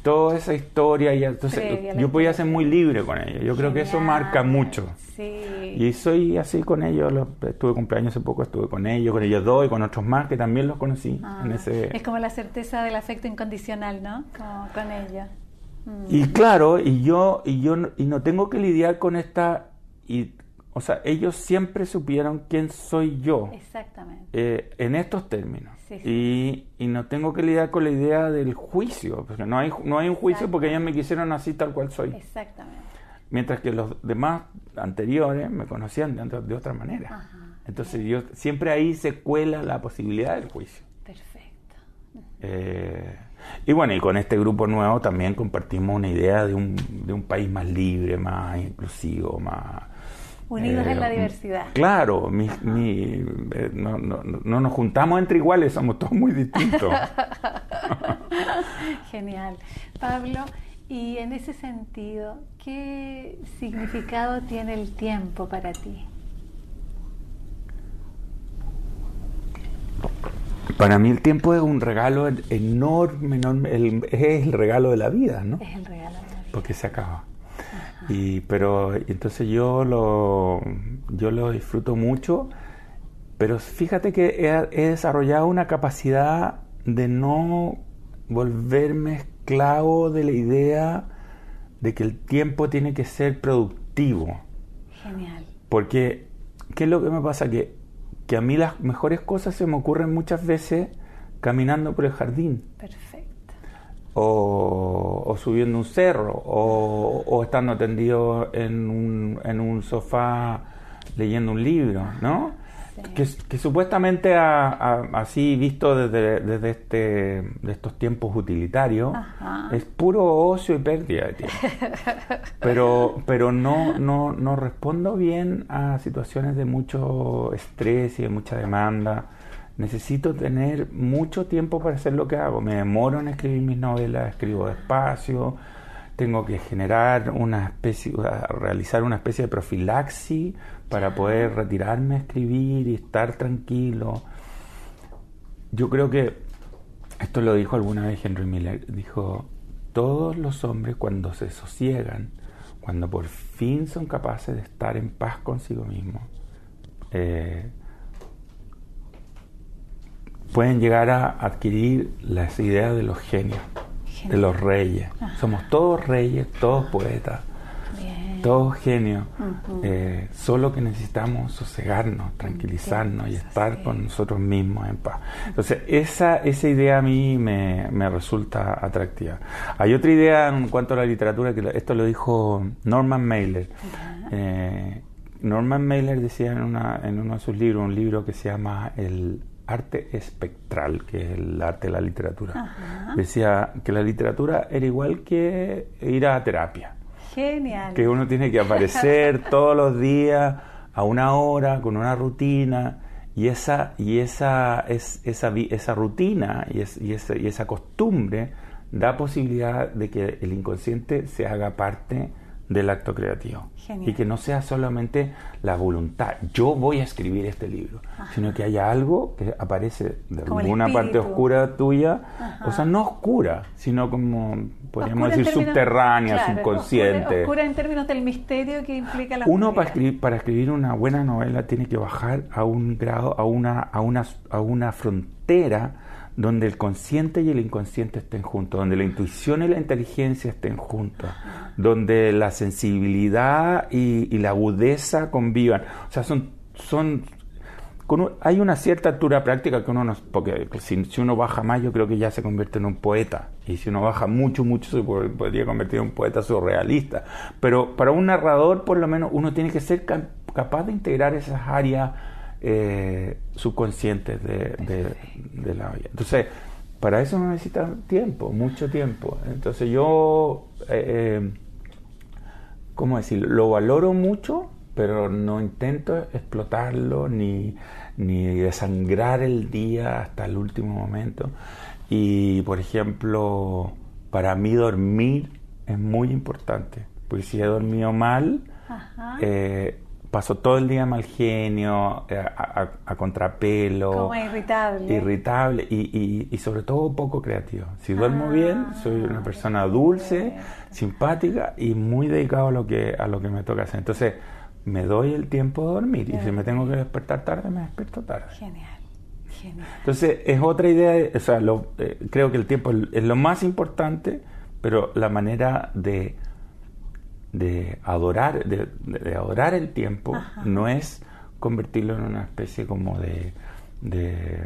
toda esa historia, y entonces Previa yo podía ser muy libre con ellos. Yo Genial. Creo que eso marca mucho. Sí. Y soy así con ellos. Los, estuve cumpleaños hace poco, estuve con ellos, con ellos dos y con otros más que también los conocí. Ah, en ese... Es como la certeza del afecto incondicional, ¿no? Como con ellos. Mm. Y claro, y yo, y yo y no tengo que lidiar con esta... Y, o sea, ellos siempre supieron quién soy yo. Exactamente. Eh, en estos términos. Sí, sí. Y, y no tengo que lidiar con la idea del juicio. Porque no hay, no hay un juicio, porque ellos me quisieron así tal cual soy. Exactamente. Mientras que los demás anteriores me conocían de, de otra manera. Ajá, Entonces bien. yo siempre ahí se cuela la posibilidad del juicio. Perfecto. Eh, y bueno, y con este grupo nuevo también compartimos una idea de un, de un país más libre, más inclusivo, más... Unidos eh, en la diversidad. Claro, mi, mi, eh, no, no, no nos juntamos entre iguales, somos todos muy distintos. Genial. Pablo, y en ese sentido, ¿qué significado tiene el tiempo para ti? Para mí el tiempo es un regalo enorme, enorme el, es el regalo de la vida, ¿no? Es el regalo de la vida. Porque se acaba. Y, pero entonces yo lo, yo lo disfruto mucho, pero fíjate que he, he desarrollado una capacidad de no volverme esclavo de la idea de que el tiempo tiene que ser productivo. Genial. Porque, ¿qué es lo que me pasa? Que, que a mí las mejores cosas se me ocurren muchas veces caminando por el jardín. Perfecto. o, o subiendo un cerro, o, o estando tendido en un, en un sofá leyendo un libro, ¿no? Sí. Que, que supuestamente a, a, así visto desde, desde este, de estos tiempos utilitarios, ajá, es puro ocio y pérdida de tiempo. Pero, pero no, no, no respondo bien a situaciones de mucho estrés y de mucha demanda. Necesito tener mucho tiempo para hacer lo que hago. Me demoro en escribir mis novelas, escribo despacio, tengo que generar una especie, realizar una especie de profilaxis para poder retirarme a escribir y estar tranquilo. Yo creo que, esto lo dijo alguna vez Henry Miller, dijo, todos los hombres cuando se sosiegan, cuando por fin son capaces de estar en paz consigo mismos, eh, pueden llegar a adquirir las ideas de los genios, Genio. de los reyes. Ajá. Somos todos reyes, todos poetas, bien, todos genios. Uh-huh. eh, solo que necesitamos sosegarnos, tranquilizarnos, bien, y estar así con nosotros mismos en paz. Entonces, esa, esa idea a mí me, me resulta atractiva. Hay otra idea en cuanto a la literatura, que esto lo dijo Norman Mailer. Eh, Norman Mailer decía en, una, en uno de sus libros, un libro que se llama El arte espectral, que es el arte de la literatura. Ajá. Decía que la literatura era igual que ir a terapia. Genial. Que uno tiene que aparecer todos los días a una hora con una rutina, y esa y esa es, esa esa rutina y, es, y, esa, y esa costumbre da posibilidad de que el inconsciente se haga parte del acto creativo. Genial. Y que no sea solamente la voluntad, yo voy a escribir este libro, ajá, sino que haya algo que aparece de como alguna parte oscura tuya, ajá, o sea, no oscura, sino como podríamos decir términos, subterránea, claro, subconsciente. Oscura, oscura en términos del misterio que implica la uno para escribir, para escribir una buena novela tiene que bajar a un grado, a una, a una, a una frontera donde el consciente y el inconsciente estén juntos, donde la intuición y la inteligencia estén juntos, donde la sensibilidad y, y la agudeza convivan. O sea, son, son con un, hay una cierta altura práctica que uno no... Porque si, si uno baja más, yo creo que ya se convierte en un poeta. Y si uno baja mucho, mucho, se podría convertir en un poeta surrealista. Pero para un narrador, por lo menos, uno tiene que ser capaz de integrar esas áreas Eh, subconscientes de, de, de la vida. Entonces, para eso no necesita tiempo, mucho tiempo. Entonces yo, eh, ¿cómo decirlo? Lo valoro mucho, pero no intento explotarlo ni, ni desangrar el día hasta el último momento. Y, por ejemplo, para mí dormir es muy importante, porque si he dormido mal, ajá, eh, paso todo el día mal genio, a, a, a contrapelo. Como irritable. Irritable y, y, y sobre todo poco creativo. Si duermo ah, bien, soy una persona dulce, bien, simpática y muy dedicado a lo que, a lo que me toca hacer. Entonces, me doy el tiempo de dormir. Bien. Y si me tengo que despertar tarde, me despierto tarde. Genial, genial. Entonces, es otra idea. O sea, lo, eh, creo que el tiempo es, es lo más importante, pero la manera de... de adorar de, de adorar el tiempo, ajá, no es convertirlo en una especie como de, de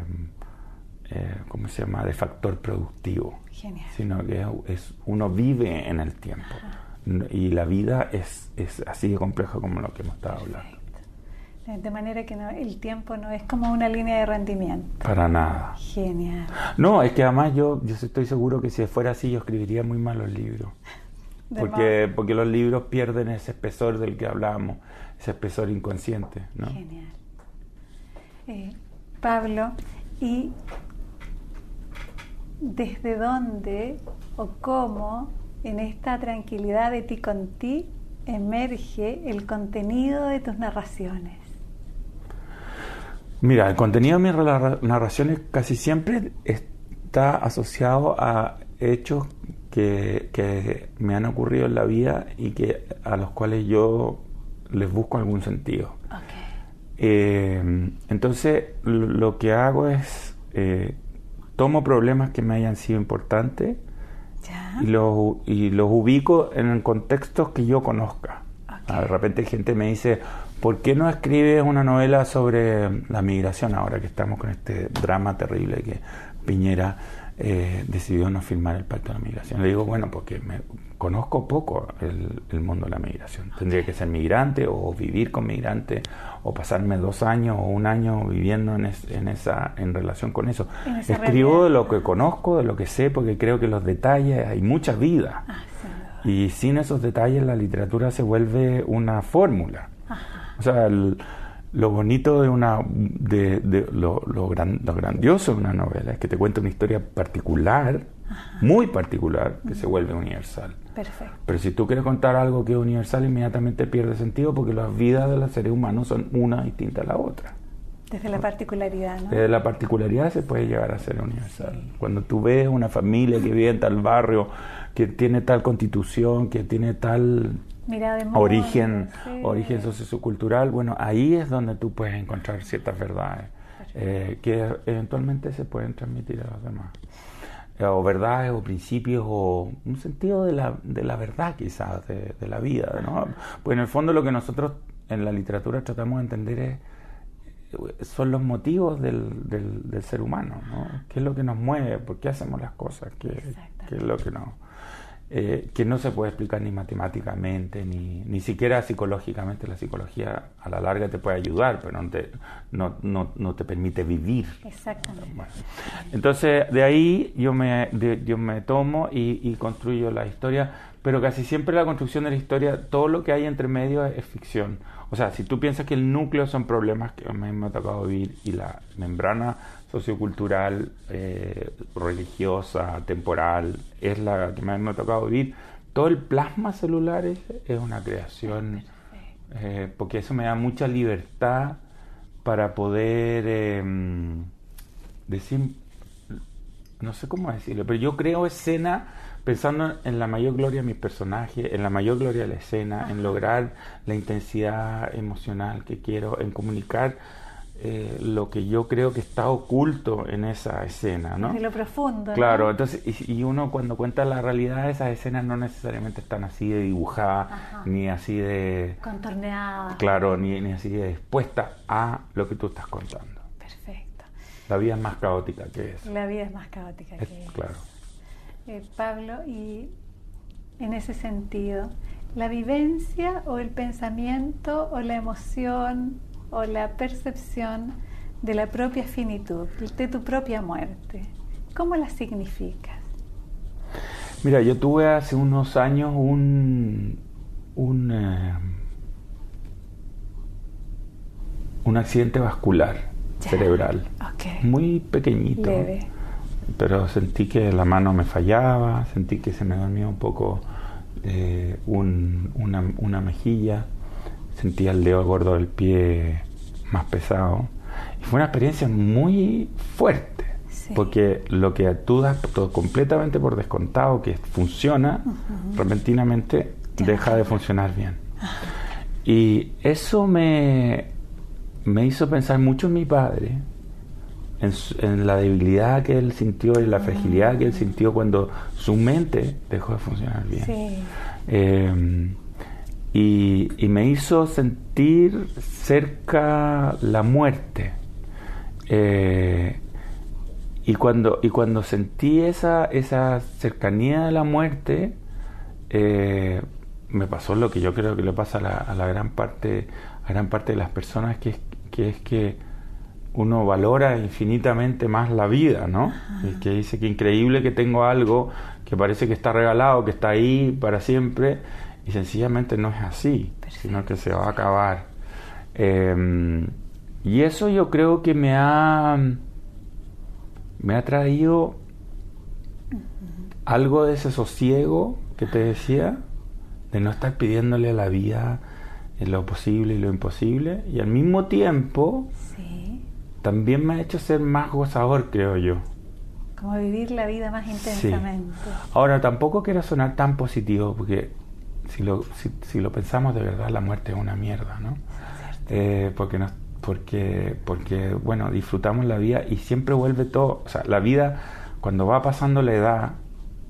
eh, ¿cómo se llama?, de factor productivo. Genial. Sino que es, uno vive en el tiempo, ajá, y la vida es, es así de compleja como lo que hemos estado hablando. De manera que no, el tiempo no es como una línea de rendimiento. Para nada. Genial. No, es que además yo, yo estoy seguro que si fuera así yo escribiría muy malos libros. Porque, porque los libros pierden ese espesor del que hablábamos, ese espesor inconsciente, ¿no? Genial. Eh, Pablo, ¿y desde dónde o cómo en esta tranquilidad de ti con ti emerge el contenido de tus narraciones? Mira, el contenido de mis narraciones casi siempre está asociado a hechos Que, que me han ocurrido en la vida y que a los cuales yo les busco algún sentido. Okay. Eh, entonces lo que hago es eh, tomo problemas que me hayan sido importantes, ¿ya?, y los y los ubico en contextos que yo conozca. Okay. De repente gente me dice, ¿por qué no escribes una novela sobre la migración ahora que estamos con este drama terrible que Piñera eh, decidió no firmar el Pacto de la Migración. Le digo, bueno, porque me conozco poco el, el mundo de la migración. Tendría que ser migrante o vivir con migrantes o pasarme dos años o un año viviendo en, es, en, esa, en relación con eso. Escribo de lo que conozco, de lo que sé, porque creo que los detalles, hay mucha vida. Ah, sí. Y sin esos detalles la literatura se vuelve una fórmula. Ajá. O sea, el... Lo bonito de una, de, de lo, lo, gran, lo grandioso de una novela es que te cuenta una historia particular, Ajá. muy particular, que mm. se vuelve universal. Perfecto. Pero si tú quieres contar algo que es universal, inmediatamente pierde sentido porque las vidas de los seres humanos son una distinta a la otra. Desde la particularidad, ¿no? Desde la particularidad se puede llegar a ser universal. Sí. Cuando tú ves una familia que vive en tal barrio, que tiene tal constitución, que tiene tal... Mira, de modo, origen, sí. origen sociocultural, bueno, ahí es donde tú puedes encontrar ciertas verdades eh, que eventualmente se pueden transmitir a los demás. Eh, o verdades, o principios, o un sentido de la, de la verdad quizás, de, de la vida, ¿no? Pues en el fondo lo que nosotros en la literatura tratamos de entender es son los motivos del, del, del ser humano, ¿no? ¿Qué es lo que nos mueve? ¿Por qué hacemos las cosas? ¿Qué, qué es lo que nos... Eh, que no se puede explicar ni matemáticamente, ni, ni siquiera psicológicamente. La psicología a la larga te puede ayudar, pero no te, no, no, no te permite vivir. Exactamente. Bueno, entonces, de ahí yo me, de, yo me tomo y, y construyo la historia, pero casi siempre la construcción de la historia, todo lo que hay entre medio es, es ficción. O sea, si tú piensas que el núcleo son problemas que me, me ha tocado vivir y la membrana sociocultural, eh, religiosa, temporal, es la que más me ha tocado vivir. Todo el plasma celular es, es una creación, eh, porque eso me da mucha libertad para poder eh, decir, no sé cómo decirlo, pero yo creo escena pensando en la mayor gloria de mis personajes, en la mayor gloria de la escena, Ajá. en lograr la intensidad emocional que quiero, en comunicar Eh, lo que yo creo que está oculto en esa escena, ¿no? De lo profundo. Claro, ¿no? Entonces, y, y uno cuando cuenta la realidad, esas escenas no necesariamente están así de dibujadas, Ajá. ni así de... Contorneadas. Claro, ni, ni así de expuestas a lo que tú estás contando. Perfecto. La vida es más caótica que eso. La vida es más caótica es, que eso. Claro. Eh, Pablo, y en ese sentido, ¿la vivencia o el pensamiento o la emoción... o la percepción de la propia finitud, de tu propia muerte? ¿Cómo la significas? Mira, yo tuve hace unos años un, un, eh, un accidente vascular ya. cerebral, okay. muy pequeñito, leve. Pero sentí que la mano me fallaba, sentí que se me dormía un poco eh, un, una, una mejilla, sentía el dedo gordo del pie más pesado. Y fue una experiencia muy fuerte, sí. porque lo que tú das todo completamente por descontado, que funciona, uh-huh. repentinamente ya. deja de funcionar bien. Y eso me, me hizo pensar mucho en mi padre, en, en la debilidad que él sintió, en la uh-huh. fragilidad que él sintió cuando su mente dejó de funcionar bien. Sí. Eh, Y, y me hizo sentir cerca la muerte. Eh, y, cuando, y cuando sentí esa, esa cercanía de la muerte, eh, me pasó lo que yo creo que le pasa a la, a la gran parte, a gran parte de las personas, que es que, es que uno valora infinitamente más la vida, ¿no? Y que dice que increíble que tengo algo que parece que está regalado, que está ahí para siempre. Y sencillamente no es así, Perfecto. Sino que se va a acabar. Eh, y eso yo creo que me ha, me ha traído uh-huh. algo de ese sosiego que te decía, de no estar pidiéndole a la vida lo posible y lo imposible. Y al mismo tiempo, sí. también me ha hecho ser más gozador, creo yo. Como vivir la vida más intensamente. Sí. Ahora, tampoco quiero sonar tan positivo, porque... Si lo, si, si lo pensamos de verdad, la muerte es una mierda, ¿no? Eh, porque, nos, porque, porque, bueno, disfrutamos la vida y siempre vuelve todo. O sea, la vida, cuando va pasando la edad,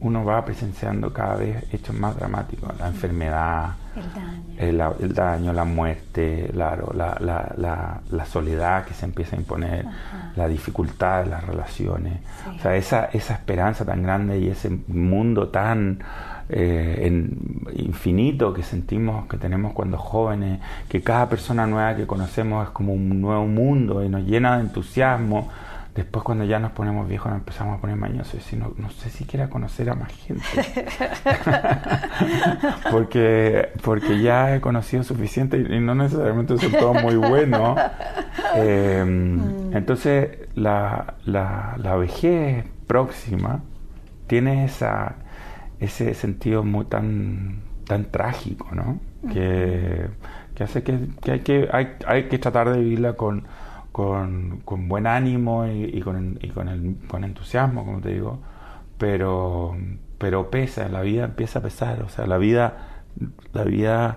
uno va presenciando cada vez hechos más dramáticos, la enfermedad, el daño, el, el daño la muerte, la, la, la, la, la soledad que se empieza a imponer, ajá, la dificultad de las relaciones, sí, o sea, esa, esa esperanza tan grande y ese mundo tan eh, en, infinito que sentimos que tenemos cuando jóvenes, que cada persona nueva que conocemos es como un nuevo mundo y nos llena de entusiasmo. Después, cuando ya nos ponemos viejos, nos empezamos a poner mañosos y decir, no, no sé si quiera conocer a más gente. porque, porque ya he conocido suficiente y no necesariamente son todos muy buenos. Eh, mm. Entonces, la, la, la vejez próxima tiene esa, ese sentido muy tan, tan trágico, ¿no? Mm. Que, que hace que, que, hay, que hay, hay que tratar de vivirla con... Con, con buen ánimo y, y, con, y con, el, con entusiasmo, como te digo, pero, pero pesa, la vida empieza a pesar, o sea, la vida, la vida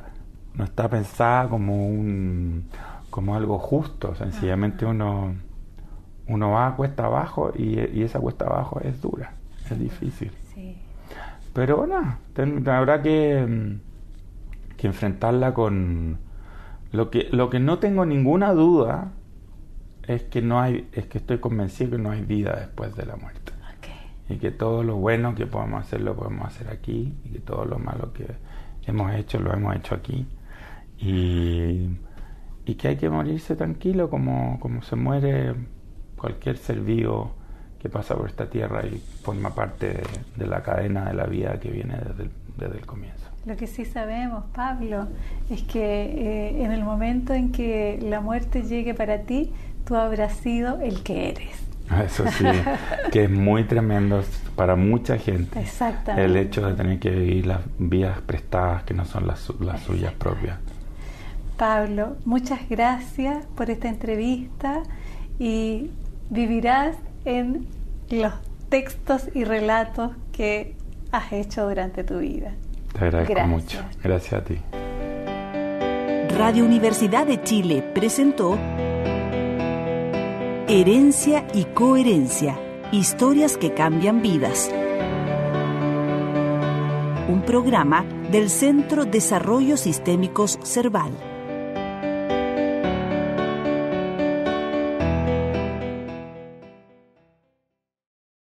no está pensada como un como algo justo, sencillamente uno, uno va a cuesta abajo y, y esa cuesta abajo es dura, es difícil. Sí. Pero bueno, ten, habrá que, que enfrentarla con... Lo que, lo que no tengo ninguna duda... es que no hay, es que estoy convencido que no hay vida después de la muerte. Okay. Y que todo lo bueno que podamos hacer lo podemos hacer aquí, y que todo lo malo que hemos hecho lo hemos hecho aquí, y, y que hay que morirse tranquilo como, como se muere cualquier ser vivo que pasa por esta tierra y forma parte de, de la cadena de la vida que viene desde el, desde el comienzo. Lo que sí sabemos, Pablo, es que eh, en el momento en que la muerte llegue para ti, tú habrás sido el que eres. Eso sí, que es muy tremendo para mucha gente. Exactamente. El hecho de tener que vivir las vidas prestadas que no son las, las suyas propias. Pablo, muchas gracias por esta entrevista, y vivirás en los textos y relatos que has hecho durante tu vida. Te agradezco gracias. mucho. Gracias a ti. Radio Universidad de Chile presentó Herencia y coherencia, historias que cambian vidas. Un programa del Centro Desarrollo Sistémicos Serbal.